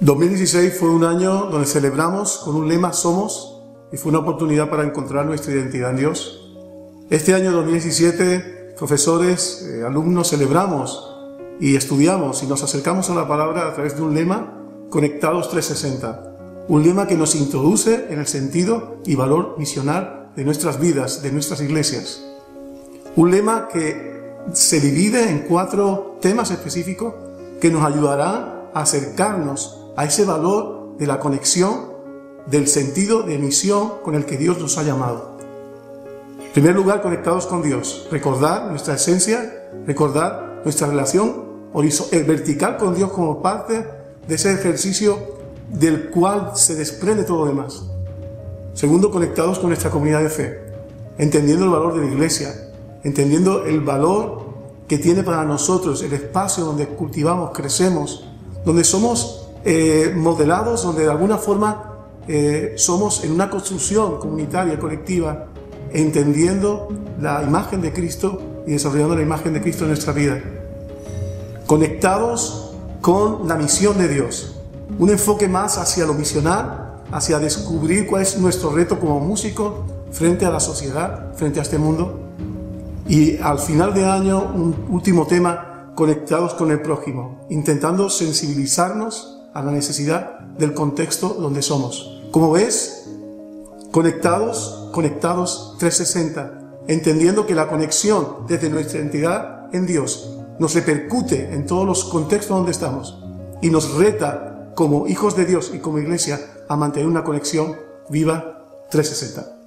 2016 fue un año donde celebramos con un lema Somos y fue una oportunidad para encontrar nuestra identidad en Dios. Este año 2017, profesores, alumnos, celebramos y estudiamos y nos acercamos a la palabra a través de un lema, Conectados 360, un lema que nos introduce en el sentido y valor misional de nuestras vidas, de nuestras iglesias. Un lema que se divide en 4 temas específicos que nos ayudarán a acercarnos a ese valor de la conexión, del sentido de misión con el que Dios nos ha llamado. En primer lugar, conectados con Dios, recordar nuestra esencia, recordar nuestra relación vertical con Dios como parte de ese ejercicio del cual se desprende todo lo demás. Segundo, conectados con nuestra comunidad de fe, entendiendo el valor de la iglesia, entendiendo el valor que tiene para nosotros el espacio donde cultivamos, crecemos, donde somos modelados, donde de alguna forma somos en una construcción comunitaria, colectiva, entendiendo la imagen de Cristo y desarrollando la imagen de Cristo en nuestra vida. Conectados con la misión de Dios, un enfoque más hacia lo misional, hacia descubrir cuál es nuestro reto como músicos frente a la sociedad, frente a este mundo. Y al final de año, un último tema, conectados con el prójimo, intentando sensibilizarnos a la necesidad del contexto donde somos. Como ves, conectados 360, entendiendo que la conexión desde nuestra identidad en Dios nos repercute en todos los contextos donde estamos y nos reta como hijos de Dios y como iglesia a mantener una conexión viva 360.